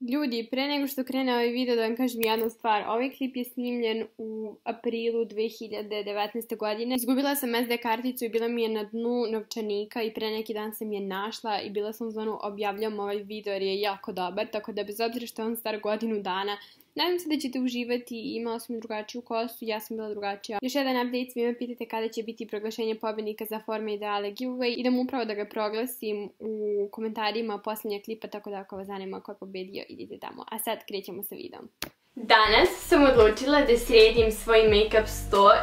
Ljudi, pre nego što krene ovaj video da vam kažem jednu stvar. Ovaj klip je snimljen u aprilu 2019. godine. Izgubila sam SD karticu i bila mi je na dnu novčanika i pre neki dan sam je našla i bila sam u zonu objavljam ovaj video jer je jako dobar, tako da bez obzira što je on star godinu dana, nadam se da ćete uživati. Imala sam drugačiju kosu, ja sam bila drugačija. Još jedan update, svima pitate kada će biti proglašenje pobednika za forme ideale giveaway. Idem upravo da ga proglasim u komentarima posljednjeg klipa, tako da ako vas zanima ko je pobedio, idite tamo. A sad krećemo sa videom. Danas sam odlučila da sredim svoj make-up 100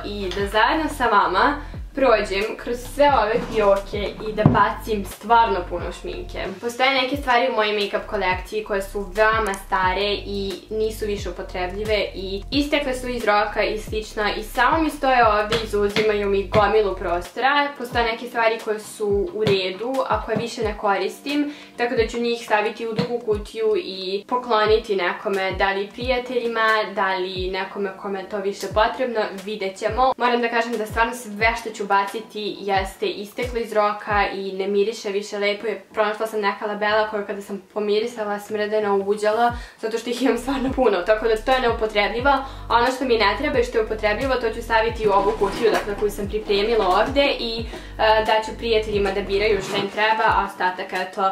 i da zajedno sa vama prođem kroz sve ove fioke i da bacim stvarno puno šminke. Postoje neke stvari u mojoj make-up kolekciji koje su veoma stare i nisu više upotrebljive i istekle su iz roka i slična i samo mi stoje ovdje, izuzimaju mi gomilu prostora. Postoje neke stvari koje su u redu, a koje više ne koristim, tako da ću njih staviti u dugu kutiju i pokloniti nekome, da li prijateljima, da li nekome kome je to više potrebno, vidjet ćemo. Moram da kažem da stvarno sve što ću baciti jeste isteklo iz roka i ne miriše više lepo. Pronašla sam neka labela koju kada sam pomirisala smrdeno uđala, zato što ih imam stvarno puno, tako da to je neupotrebljivo. Ono što mi ne treba i što je upotrebljivo, to ću staviti u ovu kutiju, dakle koju sam pripremila ovde, i daću prijateljima da biraju što im treba, a ostatak eto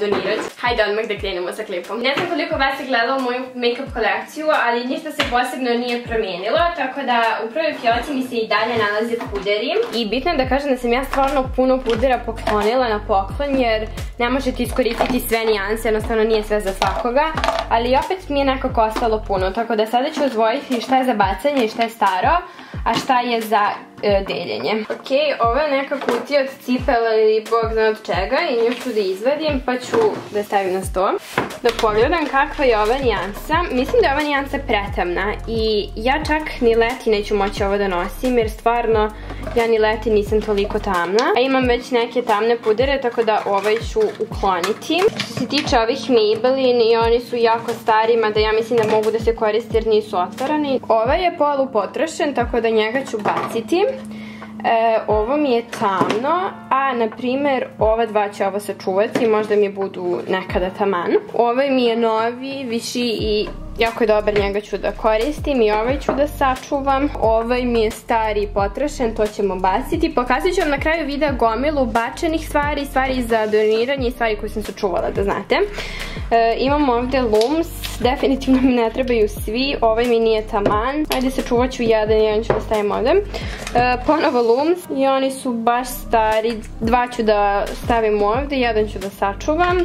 donirat. Hajde odmah da krenemo sa klipom. Ne znam koliko vas je gledalo moju make-up kolekciju, ali ništa se posebno nije promijenilo, tako da u prvoj fioci mi se i dalje nalaze puderi. I bitno je da kažem da sam ja stvarno puno pudera poklonila na poklon, jer ne možete iskoristiti sve nijanse, jednostavno nije sve za svakoga, ali opet mi je nekako ostalo puno, tako da sada ću odvojiti šta je za bacanje i šta je staro, a šta je za deljenje. Ok, ovo je neka kutija od cipela ili bog zna od čega i nju ću da izvadim pa ću da stavim na sto. Da pogledam kakva je ova nijansa. Mislim da je ova nijansa pretamna i ja čak ni leti neću moći ovo da nosim, jer stvarno ja ni leti nisam toliko tamna. A imam već neke tamne pudere, tako da ovaj ću ukloniti. Što se tiče ovih Maybelline, i oni su jako stari, mada ja mislim da mogu da se koriste jer nisu otvarani. Ovaj je polu potrošen, tako da njega ću baciti. Ovo mi je tamno, a na primjer ova dva će ovo sačuvati, možda mi budu nekada taman. Ovaj mi je novi, viši i jako je dobar, njega ću da koristim i ovaj ću da sačuvam. Ovaj mi je stari i potrošen, to ćemo baciti. Pokazat ću vam na kraju videa gomilu bačenih stvari, stvari za doniranje i stvari koje sam sačuvala, da znate. Imam ovdje looms, definitivno mi ne trebaju svi, ovaj mi nije taman. Ajde, sačuvat ću jedan ću da stavim ovdje. Ponovo looms i oni su baš stari, dva ću da stavim ovdje, jedan ću da sačuvam.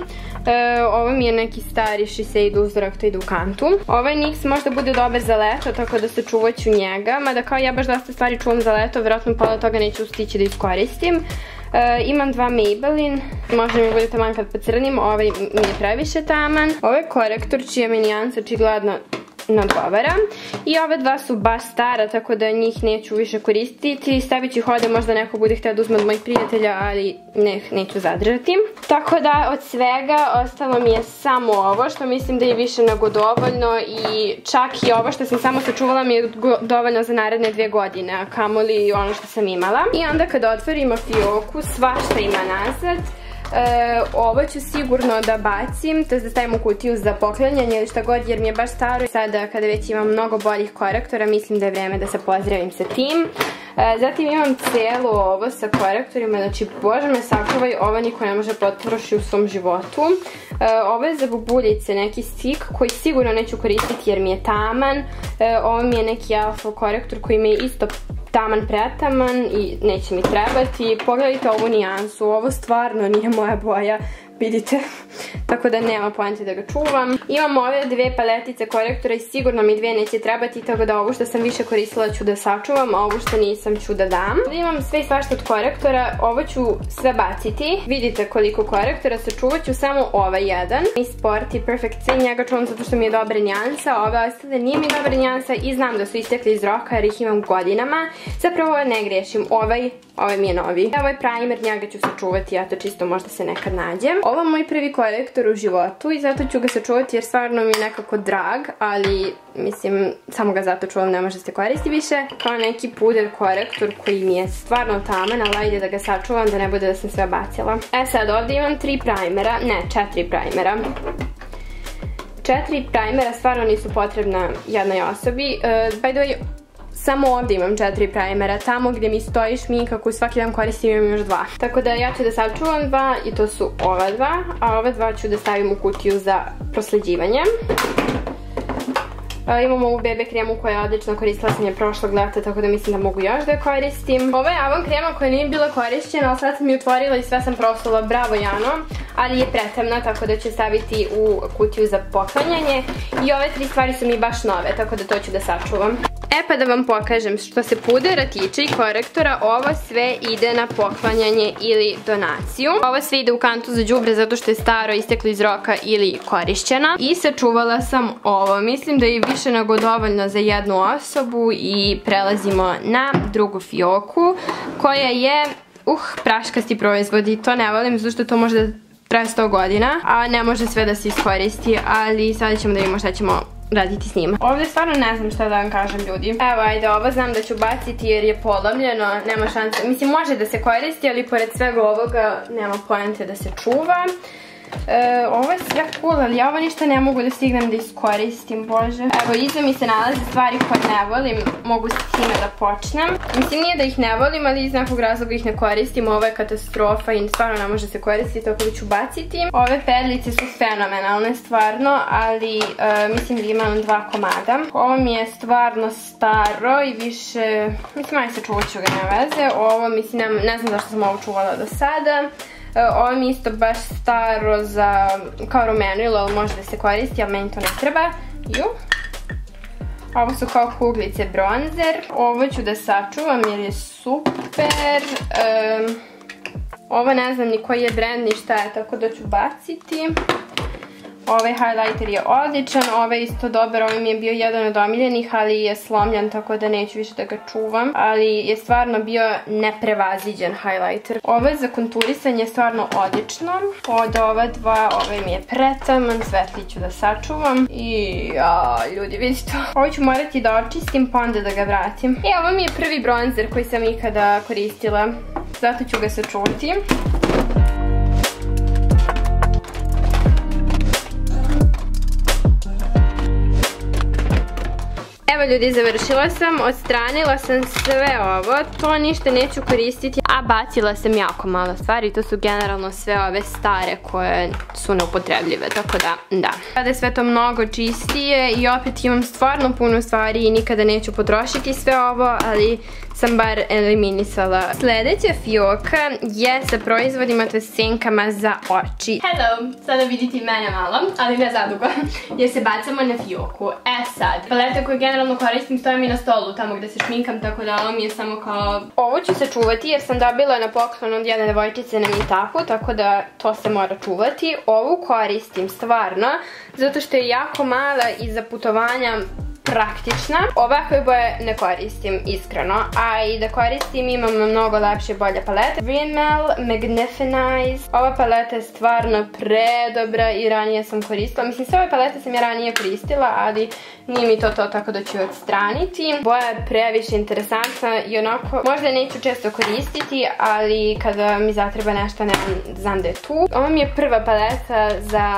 Ovo mi je neki stari Shiseido uzorak, to ide u kantu. Ovaj Nyx možda bude dobar za leto, tako da se čuvat ću njega, mada kao ja baš dosta stvari čuvam za leto, vjerojatno pola toga neću stići da iskoristim. Imam dva Maybelline, možda mi bude taman kad pocrnim, ovaj mi je previše taman. Ovaj korektor čija mi nijansa očigledno nadgovara. I ove dva su baš stara, tako da njih neću više koristiti. Stavit ću ih ovdje, možda neko bude htio da uzme od mojih prijatelja, ali neću zadržati. Tako da od svega ostalo mi je samo ovo, što mislim da je više nego dovoljno, i čak i ovo što sam samo sačuvala mi je dovoljno za naredne 2 godine, a kamoli ono što sam imala. I onda kada otvorimo fioku, svašta ima nazad. Ovo ću sigurno da bacim, to je da stavim u kutiju za poklanjanje ili šta god, jer mi je baš staro. Sada kada već imam mnogo boljih korektora, mislim da je vreme da se pozdravim sa tim. Zatim imam celo ovo sa korektorima, znači bože me sačuvaj, ovo niko ne može potrošiti u svom životu. Ovo je za bubuljice, neki stik koji sigurno neću koristiti jer mi je taman. Ovo mi je neki alfa korektor koji mi je isto taman pretaman i neće mi trebati. Pogledajte ovu nijansu, ovo stvarno nije moja boja, vidite, tako da nema poente da ga čuvam. Imam ove 2 paletice korektora i sigurno mi 2 neće trebati, tako da ovo što sam više koristila ću da sačuvam, a ovo što nisam ću da dam. Ovdje imam sve i svašta od korektora, ovo ću sve baciti. Vidite koliko korektora, sačuvat ću samo ovaj jedan. I Sporty Perfect C, njega čuvam zato što mi je dobra nijansa, ove ostale nije mi dobra nijansa i znam da su istekli iz roka jer ih imam godinama. Zapravo ovo ne grešim, ovaj mi je novi. Ovaj primer, njega ću sačuvati, ja to čisto možda se nekad nađem. Ovo je moj prvi korektor u životu i zato ću ga sačuvati jer stvarno mi je nekako drag, ali mislim samo ga zato čuvam, ne može se koristiti više. Kao neki puder korektor koji mi je stvarno taman, ali ajde da ga sačuvam da ne bude da sam sve bacila. E sad ovdje imam 3 primera, ne 4 primera. 4 primera stvarno nisu potrebna jednoj osobi. By the way, samo ovdje imam 4 primera, tamo gdje mi stoji šminka koju svaki dan koristim imam još 2. Tako da ja ću da sačuvam 2 i to su ova 2, a ova 2 ću da stavim u kutiju za prosleđivanje. Imam ovu BB kremu koja je odlična, koristila sam je prošlog leta, tako da mislim da mogu još da je koristim. Ovo je Avon krema koja nije bila korišćena, ali sad sam ju otvorila i sve sam proslala, bravo Jano, ali je pretemna, tako da ću staviti u kutiju za poklanjanje. I ove 3 stvari su mi baš nove, tako da to ću da sačuvam. E pa da vam pokažem, što se pudera tiče i korektora, ovo sve ide na poklanjanje ili donaciju. Ovo sve ide u kantu za đubre zato što je staro, isteklo iz roka ili korišćena. I sačuvala sam ovo, mislim da je više nego dovoljno za jednu osobu i prelazimo na drugu fioku koja je, praškasti proizvodi, to ne volim zato što to možda traje 100 godina, a ne može sve da se iskoristi, ali sada ćemo da vidimo šta ćemo raditi s njima. Ovdje stvarno ne znam šta da vam kažem, ljudi. Evo, ajde, ovo znam da ću baciti jer je polomljeno, nema šanse. Mislim, može da se koristi, ali pored svega ovoga nema poente da se čuva. Ovo je sve cool, ali ja ovo ništa ne mogu da stignem da iskoristim, bože. Evo, iza mi se nalaze stvari koje ne volim, mogu s time da počnem. Mislim, nije da ih ne volim, ali iz nekog razloga ih ne koristim. Ovo je katastrofa i stvarno ne može se koristiti, tako da ću baciti. Ove perlice su fenomenalne, stvarno, ali mislim da imam 2 komada. Ovo mi je stvarno staro i više, mislim, aj se čuvat ću ga, ne veze. Ovo, mislim, ne znam zašto sam ovo čuvala do sada. Ovo mi je isto baš staro za, kao rumenilo, ali može da se koristi, ali meni to ne treba. Ovo su kao kuglice bronzer. Ovo ću da sačuvam jer je super. Ovo ne znam ni koji je brand ni šta je, tako da ću baciti. Ovaj highlighter je odličan, ovaj je isto dobar, ovaj mi je bio jedan od omiljenih, ali je slomljan, tako da neću više da ga čuvam. Ali je stvarno bio neprevaziđen highlighter. Ovo je za konturisanje stvarno odlično. Od ova 2, ovaj mi je pretaman, svetli ću da sačuvam. I ljudi, vidite to. Ovo ću morati da očistim, pa onda da ga vratim. I ovo mi je prvi bronzer koji sam ikada koristila, zato ću ga sačuvati. Evo ljudi, završila sam, odstranila sam sve ovo, to ništa neću koristiti, a bacila sam jako malo stvari, to su generalno sve ove stare koje su neupotrebljive, tako da, da. Sada je sve to mnogo čistije i opet imam stvarno puno stvari i nikada neću potrošiti sve ovo, ali sam bar eliminisala. Sljedeća fioka je sa proizvodima, to je senkama za oči. Hello, sada vidite mene malo, ali ne zadugo, jer se bacamo na fioku. E sad, paleta koju generalno koristim stoja mi na stolu, tamo gde se šminkam, tako da ovo mi je samo kao... Ovo ću se čuvati jer sam dobila na poklon od jedne devojčice na meetupu, tako da to se mora čuvati. Ovu koristim stvarno, zato što je jako mala i za putovanja praktična. Ovakve boje ne koristim iskreno, a i da koristim imam mnogo lepše i bolje palete. Rimmel Magnifinize. Ova paleta je stvarno predobra i ranije sam koristila. Mislim, sve ove palete sam ja ranije koristila, ali nije mi to tako da ću je odstraniti. Boja je previše interesantna i onako, možda neću često koristiti, ali kada mi zatreba nešto ne znam da je tu. Ovo mi je prva paleta za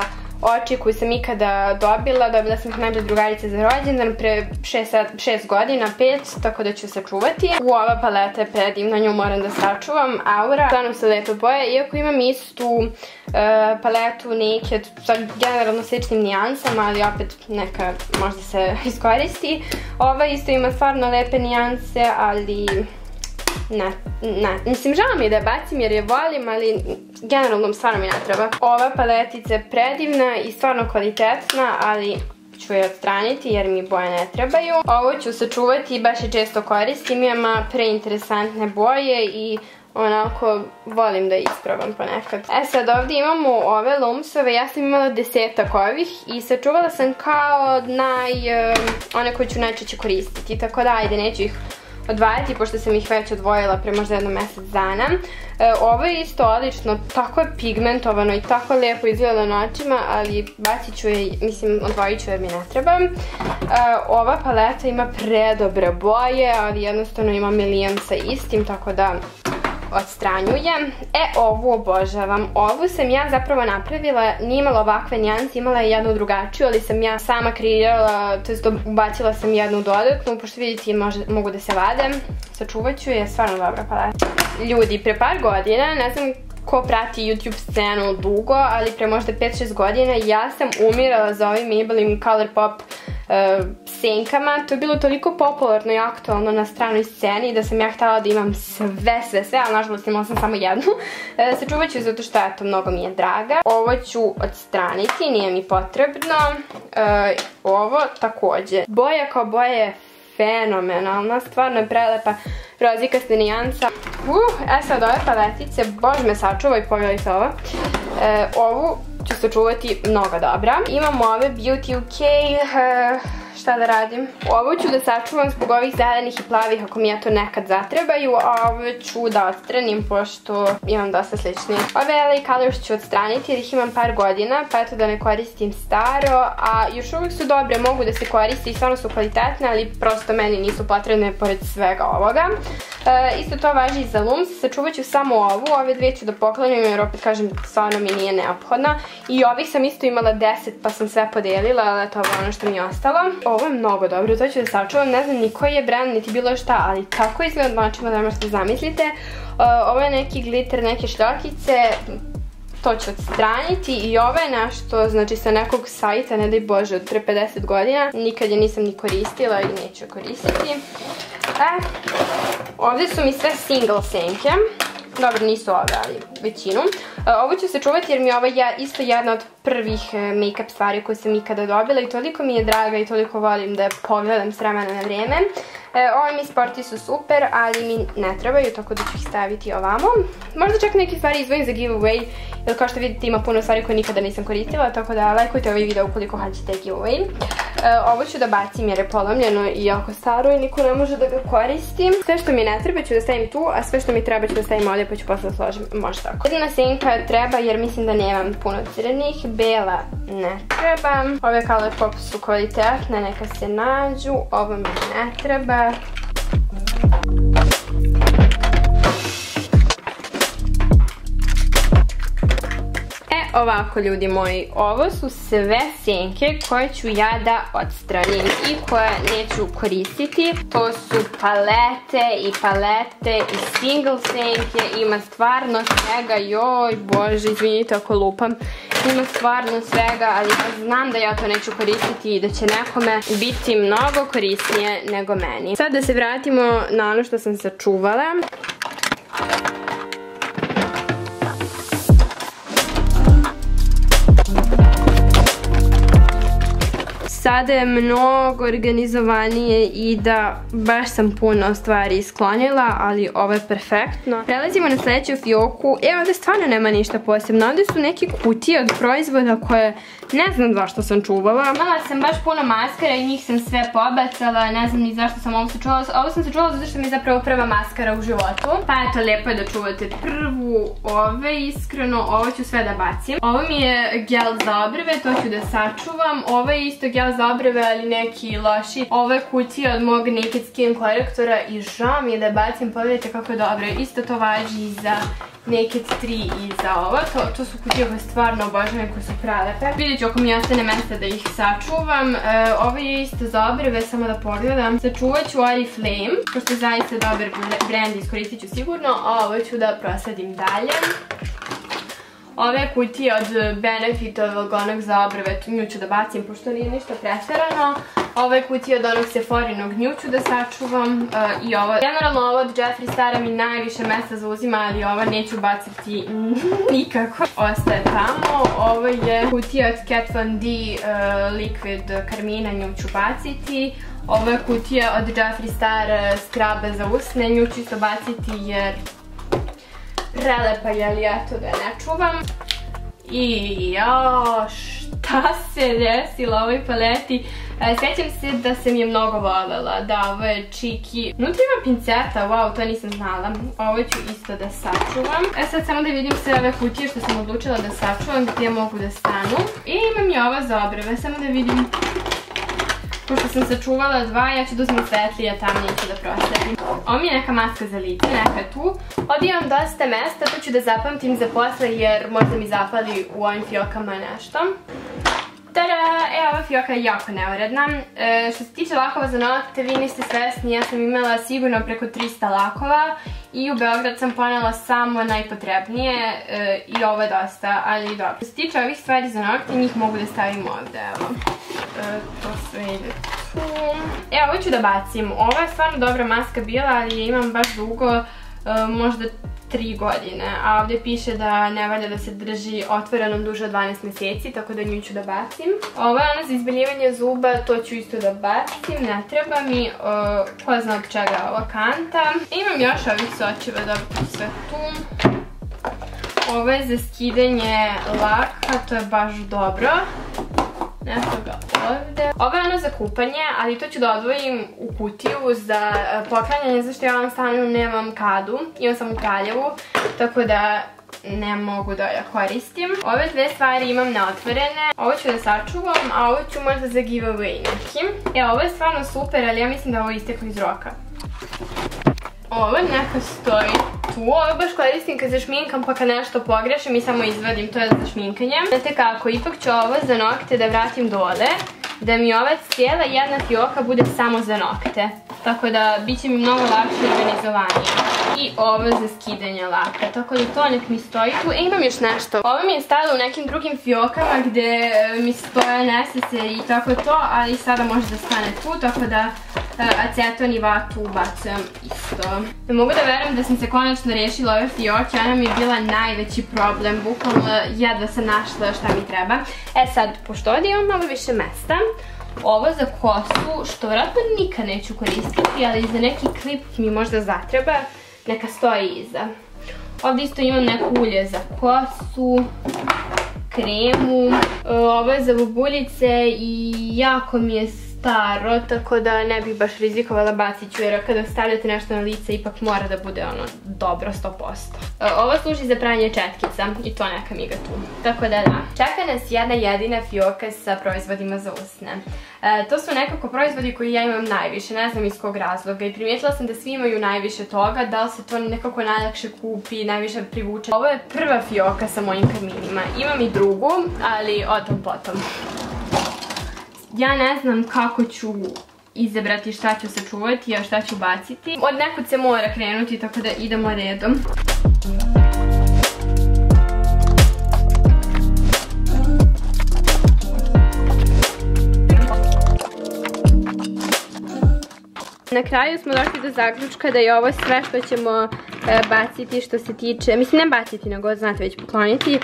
oči koju sam ikada dobila, dobila sam ih najbolje drugarice za rođendan pre 6 godina, 5, tako da ću sačuvati. Ova paleta je predivna, nju moram da sačuvam, Aura, stvarno se lepo boje, iako imam istu paletu Naked, generalno sličnim nijansama, ali opet neka možda se iskoristi. Ova isto ima stvarno lepe nijanse, ali... Mislim, žao mi je da je bacim jer je volim, ali generalno stvarno mi ne treba. Ova paletica je predivna i stvarno kvalitetna, ali ću je odstraniti jer mi boje ne trebaju. Ovo ću sačuvati i baš je često koristim, ima preinteresantne boje i onako volim da isprobam ponekad. E sad, ovdje imamo ove lumsove, ja sam imala 10-ak ovih i sačuvala sam kao one koje ću najčešće koristiti, tako da ajde, neću ih odvajati, pošto sam ih već odvojila pre možda jedno mjesec dana. Ovo je isto odlično, tako je pigmentovano i tako lijepo izgleda na očima, ali bacit ću je, mislim, odvojit ću jer mi ne treba. Ova paleta ima predobre boje, ali jednostavno ima milion sa istim, tako da odstranjujem. E, ovu obožavam. Ovu sam ja zapravo napravila, nije imala ovakve nijanse, imala je jednu drugačiju, ali sam ja sama kreirala, to jest ubacila sam jednu dodatnu, pošto vidite mogu da se vade. Sačuvat ću je, stvarno dobra paleta. Ljudi, pre par godina, ne znam ko prati YouTube scenu dugo, ali pre možda 5-6 godina ja sam umirala za ovim Maybelline Colourpop senkama. To je bilo toliko popularno i aktualno na stranoj sceni da sam ja htjela da imam sve, ali nažalost imala sam samo jednu. Sačuvat ću zato što eto, mnogo mi je draga. Ovo ću odstraniti, nije mi potrebno. Ovo također. Boja kao boja je fenomenalna, stvarno je prelepa rozikasna nijansa. E sad ove paletice, bož me sačuvaj, pogledajte ovo. Ovu ću sačuvati mnogo dobra. Imam ove Beauty UK, šta da radim? Ovu ću da sačuvam zbog ovih zelenih i plavih ako mi ja to nekad zatrebaju, a ovo ću da odstranim pošto imam dosta sličnih. Ove LA Colors ću odstraniti jer ih imam par godina, pa eto da ne koristim staro, a još uvijek su dobre, mogu da se koriste i stvarno su kvalitetne, ali prosto meni nisu potrebne pored svega ovoga. Isto to važi i za Lums, sačuvat ću samo ovu, ove dvije ću da poklanjam jer opet kažem stvarno mi nije neophodna. I ovih sam isto imala 10 pa sam sve podelila, ali to je ono što mi je ostalo. Ovo je mnogo dobro, to ću da sačuvam, ne znam ni koji je brand, niti bilo šta, ali tako izgleda odmačimo da možete zamislite. Ovo je neki glitter, neke šljokice, to ću odstraniti i ovo je nešto, znači sa nekog sajta, ne daj Bože, od pre 50 godina, nikad je nisam ni koristila i neću koristiti. Ovdje su mi sve single senke. Dobro, nisu ove, ali većinu. Ovo ću se čuvati jer mi je ovo isto jedna od prvih make-up stvari koju sam ikada dobila i toliko mi je draga i toliko volim da pogledam s vremena na vrijeme. Ovi mi sporti su super, ali mi ne trebaju, tako da ću ih staviti ovamo. Možda čak neke stvari izvojim za giveaway, jer kao što vidite ima puno stvari koje nikada nisam koristila, tako da lajkujte ovaj video ukoliko hoćete giveaway. Ovo ću da bacim jer je polomljeno i jako staro i niko ne može da ga koristim. Sve što mi ne treba ću da stavim tu, a sve što mi treba ću da stavim ovdje pa ću posle složim, možda tako. Jedna senka treba jer mislim da nemam puno crnih, bela ne trebam. Ove Colourpop su kvalitetne, neka se nađu, ovo mi ne treba. Ovako ljudi moji, ovo su sve senke koje ću ja da odstranim i koje neću koristiti. To su palete i single senke, ima stvarno svega, joj bože, izvinite ako lupam. Ima stvarno svega, ali znam da ja to neću koristiti i da će nekome biti mnogo korisnije nego meni. Sad da se vratimo na ono što sam sačuvala. Sada je mnogo organizovanije i da baš sam puno stvari isklonila, ali ovo je perfektno. Prelazimo na sljedeću fioku. Ovdje stvarno nema ništa posebno. Ovdje su neki kutije od proizvoda koje ne znam zašto sam čuvala. Imala sam baš puno maskara i njih sam sve pobacala. Ne znam ni zašto sam ovo sačuvala. Ovo sam sačuvala zato što mi je zapravo prva maskara u životu. Pa eto, lijepo je da čuvate prvu. Ove iskreno, ovo ću sve da bacim. Ovo mi je gel za obrve, to ću da sačuvam. Ovo je isto gel za obrve, ali neki loši. Ovo je kutija od mog Naked Skin korektora i žao mi je da bacim, pogledajte kako je dobro. Isto to važi i za Naked 3 i za ovo. To su kutije koje stvarno obožavam, koje su prelepe. Vidjet ću ako mi ostane mesta da ih sačuvam. Ovo je isto za obrve, samo da pogledam. Sačuvat ću Oriflame, pošto je zaista dobar brand, iskoristit ću sigurno. Ovo ću da prosadim dalje. Ove kutije od Benefit ovog onog za obrve, nju ću da bacim pošto nije ništa pretjerano. Ove kutije od onog Sephorinog nju ću da sačuvam i ovo. Generalno ovo od Jeffree Stara mi najviše mesta zauzima, ali ovo neću baciti nikako. Ostaje tamo. Ovo je kutija od Kat Von D Liquid Karmina, nju ću baciti. Ovo je kutija od Jeffree Star skrabe za usne, nju ću isto baciti jer prelepa je, ali ja to da ne čuvam. I jao, šta se desilo ovoj paleti? Sjećam se da sam je mnogo voljela. Da, ovo je Cheeky. Unutra ima pinceta, wow, to nisam znala. Ovo ću isto da sačuvam. E sad samo da vidim sve ove kutije što sam odlučila da sačuvam, gdje mogu da stanu. I imam i ovo za obrve, samo da vidim Pošto sam sačuvala dva, ja ću da uzmem svetlije, tamnije ću da prosvetim. Ovo mi je neka maska za lice, neka je tu. Ovdje imam dosta mesta, to ću da zapamtim za posle jer možda mi zapali u ovim fiokama nešto. Tada, ova fioka je jako neuredna. Što se tiče lakova za nokte, vi niste svesni, ja sam imala sigurno preko 300 lakova i u Beograd sam ponela samo najpotrebnije i ovo je dosta, ali dobro. Što se tiče ovih stvari za nokte, njih mogu da stavim ovde, evo. To sve ide tu. Evo, ovo ću da bacim. Ovo je stvarno dobra maska bila, ali je imam baš dugo, možda 3 godine, a ovdje piše da ne valja da se drži otvorenom duže od 12 mjeseci, tako da nju ću da bacim. Ovo je ona za izbeljivanje zuba, to ću isto da bacim, ne treba mi, ko zna od čega ova kanta. Imam još ovih sočiva, dobro sve tu. Ovo je za skidanje laka, to je baš dobro. Nešto ga ovdje. Ovo je ono za kupanje, ali to ću da odvojim u kutiju za poklanjanje, zašto ja u ovom stanu nemam kadu, imam sam u Kraljevu, tako da ne mogu da ja koristim. Ove dve stvari imam neotvorene, ovo ću da sačuvam, a ovo ću možda za giveaway nekim. Evo, ovo je stvarno super, ali ja mislim da ovo je isteklo iz roka. Ovo neka stoji tu, ovo baš koristim kad zašminkam pa kad nešto pogrešim i samo izvadim, to je za šminkanje. Znate kako, ipak ću ovo za nokte da vratim dole, da mi ova cijela jedna fioka bude samo za nokte. Tako da bit će mi mnogo lakše organizovanije. I ovo za skidanje laka, tako da to nek mi stoji tu. E, imam još nešto. Ovo mi je stajalo u nekim drugim fiokama gdje mi stoje nesese i tako to, ali sada može da stane tu, tako da aceton i vatu bacujem isto. Ne mogu da verujem da sam se konačno rešila ove fioke, ona mi je bila najveći problem, bukvalno jedva sam našla šta mi treba. E sad, pošto ovdje imam malo više mesta, ovo za kosu, što vjerojatno nikad neću koristiti, ali za neki klip mi možda zatreba, neka stoji iza. Ovdje isto imam neko ulje za kosu, kremu, ovo je za bubuljice i jako mi je staro, tako da ne bih baš rizikovala, bacit ću, jer kada stavljate nešto na lice ipak mora da bude ono dobro 100%. Ovo služi za pranje četkica i to neka mi ga tu. Tako da da. Čeka nas jedna jedina fioka sa proizvodima za usne. To su nekako proizvodi koji ja imam najviše, ne znam iz kog razloga, i primijetila sam da svi imaju najviše toga, da li se to nekako najlakše kupi, najviše privuče. Ovo je prva fioka sa mojim karminima. Imam i drugu, ali o tom potom. Ja ne znam kako ću izabrati šta ću sačuvati, a šta ću baciti. Od nekud se mora krenuti, tako da idemo redom. Na kraju smo došli do zaključka da je ovo sve što ćemo baciti što se tiče, mislim ne baciti nego znate već pokloniti,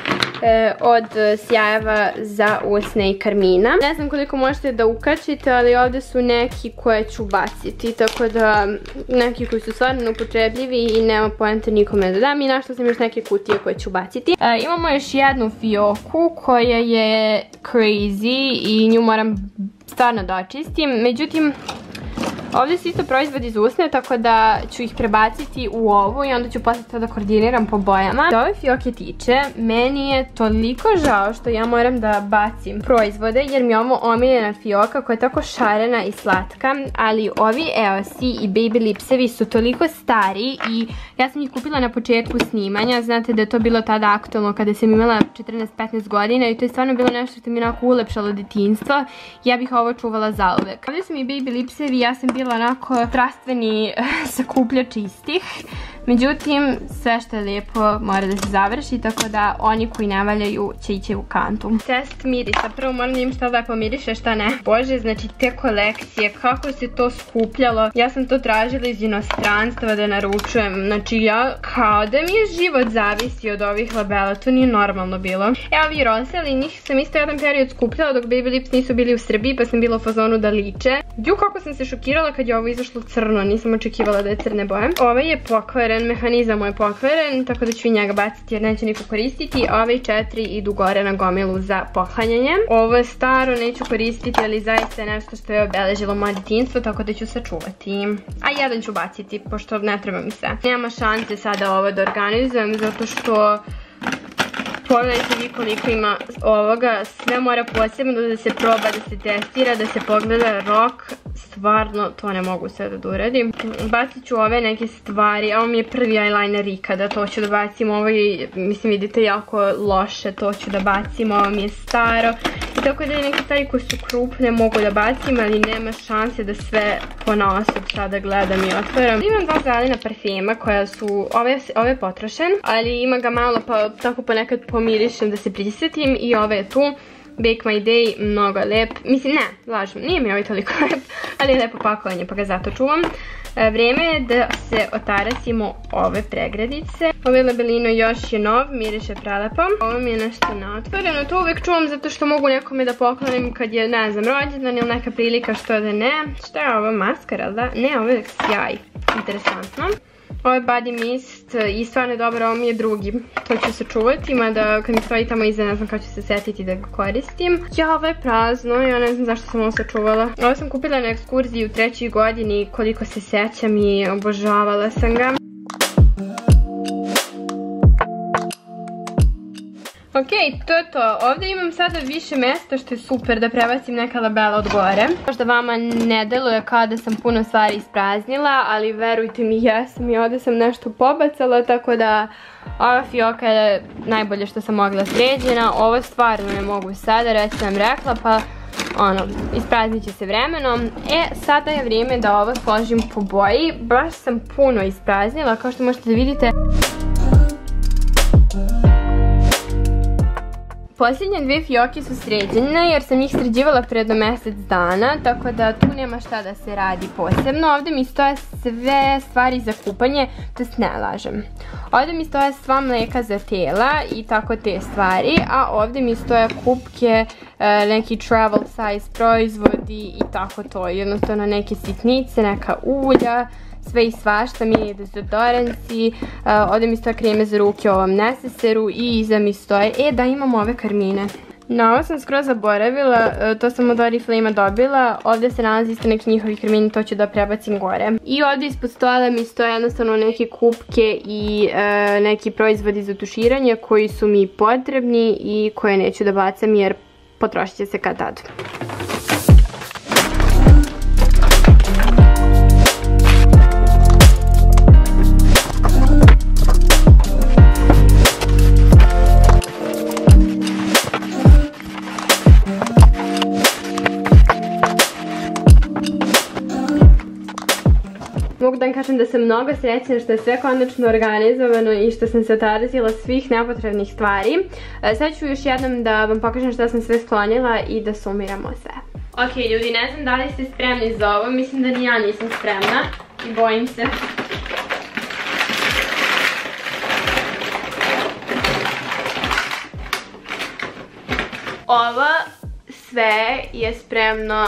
od sjajeva za usne i karmina. Ne znam koliko možete da ukačite, ali ovdje su neki koje ću baciti, tako da neki koji su stvarno upotrebljivi i nema poenta nikome da dam, i našla sam još neke kutije koje ću baciti. Imamo još jednu fioku koja je crazy i nju moram stvarno da očistim, međutim ovdje su isto proizvodi iz usne, tako da ću ih prebaciti u ovu i onda ću poslije to da koordiniram po bojama. Što ove fioke tiče, meni je toliko žao što ja moram da bacim proizvode, jer mi je ovo omiljena fioka koja je tako šarena i slatka, ali ovi EOS-i i Baby Lipsevi su toliko stari i ja sam ih kupila na početku snimanja, znate da je to bilo tada aktualno kada sam imala 14-15 godina i to je stvarno bilo nešto što mi onako ulepšalo detinjstvo, ja bih ovo čuvala zauvek. Ovdje su mi Baby Lipsevi, ja sam bila onako strastveni sakupljač istih. Međutim, sve što je lijepo mora da se završi, tako da oni koji ne valjaju će ići u kantu. Test mirisa, prvo moram da im šta lepo miriše, šta ne. Bože, znači te kolekcije, kako se to skupljalo. Ja sam to tražila iz inostranstva da naručujem. Znači ja, kao da mi je život zavisi od ovih labela, to nije normalno bilo. Evo vi Roseli, njih sam isto jedan period skupljala dok Baby Lips nisu bili u Srbiji, pa sam bila u fazonu da liče. Ju, kako sam se šokirala kad je ovo izašlo crno, nisam očekivala da je crne boje. Ovo je pokvaren, mehanizam je pokvaren, tako da ću i njega baciti jer neće niko koristiti. Ove 4 idu gore na gomilu za poklanjanje. Ovo je staro, neću koristiti, ali zaista je nešto što je obeležilo moje djetinjstvo, tako da ću sačuvati. A jedan ću baciti, pošto ne treba mi se. Nema šanse sada ovo da organizujem, zato što Pogledajte vi koliko ima ovoga, sve mora posebno da se proba, da se testira, da se pogleda rok, stvarno to ne mogu sada da uradim. Bacit ću ove neke stvari, ovo mi je prvi eyeliner ikada, to ću da bacim, ovo je, mislim vidite, jako loše, to ću da bacim, ovo mi je staro. I tako da je neke stvari koje su krupne mogu da bacim, ali nema šanse da sve ponaosob sada gledam i otvaram. Imam dva zalina parfema koja su, ove potrošen, ali ima ga malo pa tako ponekad pomirišem da se prisjetim i ove je tu. Bake my day, mnogo lep, mislim ne, lažem, nije mi ovaj toliko lep, ali je lepo pakovanje pa ga zato čuvam. Vreme je da se otarasimo ove pregradice. Ovo je Labelino, još je nov, miriše prelepo. Ovo mi je nešto neotvoreno, to uvek čuvam zato što mogu nekome da poklonim kad je, ne znam, rođendan ili neka prilika, što da ne. Šta je ovo, maskara, da? Ne, ovo je sjaj, interesantno. Ovo je body mist i stvarno je dobar, ovo mi je drugi, to ću se čuvati, mada kad mi stoji tamo iza ne znam kako ću se setiti da ga koristim. Ja, ovo je prazno, ja ne znam zašto sam ovo sačuvala. Ovo sam kupila na ekskurziji u 3. godini, koliko se sećam, i obožavala sam ga. Ok, to je to. Ovdje imam sada više mjesta što je super da prebacim neka labela od gore. Možda vama ne deluje kao da sam puno stvari ispraznila, ali verujte mi jesam i ovdje sam nešto pobacala, tako da ova fioka je najbolje što sam mogla sređena. Ovo stvarno ne mogu sada, već sam rekla, pa ono, ispraznit će se vremenom. E, sada je vrijeme da ovo složim po boji. Baš sam puno ispraznila, kao što možete da vidite. Posljednje dvije fioke su sređene jer sam ih sređivala pred mjesec dana, tako da tu nema šta da se radi posebno. Ovdje mi stoje sve stvari za kupanje, to jest ne lažem. Ovdje mi stoje sva mleka za tela i tako te stvari, a ovdje mi stoje kupke, neki travel size proizvodi i tako to. Jednostavno neke sitnice, neka ulja, sve i svašta, mi je dezodoranci, ovdje mi stoje kreme za ruke u ovom neceseru i iza mi stoje, da imam ove karmine. Na ovo sam skroz zaboravila, to sam od Oriflame-a dobila, ovdje se nalazi isto neki njihovi krmini, to ću da prebacim gore. I ovdje ispod stola mi stoje jednostavno neke kupke i neki proizvodi za tuširanje koji su mi potrebni i koje neću da bacam jer potrošit će se kad tad. Mogu da vam kažem da sam mnogo srećna što je sve konačno organizovano i što sam se otarasila svih nepotrebnih stvari. Sad ću još jednom da vam pokažem što sam sve sklonila i da sumiramo sve. Ok ljudi, ne znam da li ste spremni za ovo, mislim da ni ja nisam spremna i bojim se. Ovo sve je spremno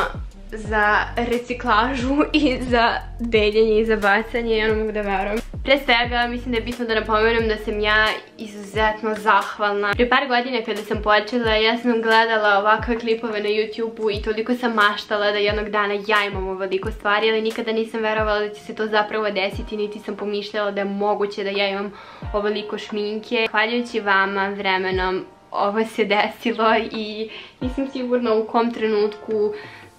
za reciklažu i za deljenje i za bacanje, ja ne mogu da verujem. Pre svega mislim da je bitno da napomenem da sam ja izuzetno zahvalna. Prije par godina kada sam počela, ja sam gledala ovakve klipove na YouTube-u i toliko sam maštala da jednog dana ja imam ovoliko stvari, ali nikada nisam verovala da će se to zapravo desiti, niti sam pomišljala da je moguće da ja imam ovoliko šminke. Hvaljujući vama, vremenom ovo se desilo i nisam sigurna u kom trenutku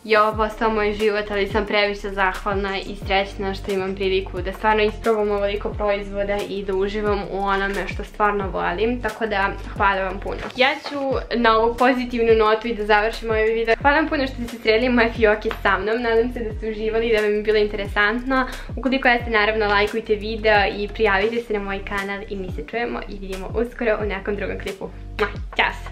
je ovo ostao moj život, ali sam previše zahvalna i srećna što imam priliku da stvarno isprobam ovoliko proizvoda i da uživam u onome što stvarno volim, tako da hvala vam puno. Ja ću na ovu pozitivnu notu i da završim ovaj video. Hvala vam puno što ste sredili moje fioke sa mnom, nadam se da ste uživali i da vam je bilo interesantno. Ukoliko jeste, naravno lajkujte video i prijavite se na moj kanal i mi se čujemo i vidimo uskoro u nekom drugom klipu. Ćao!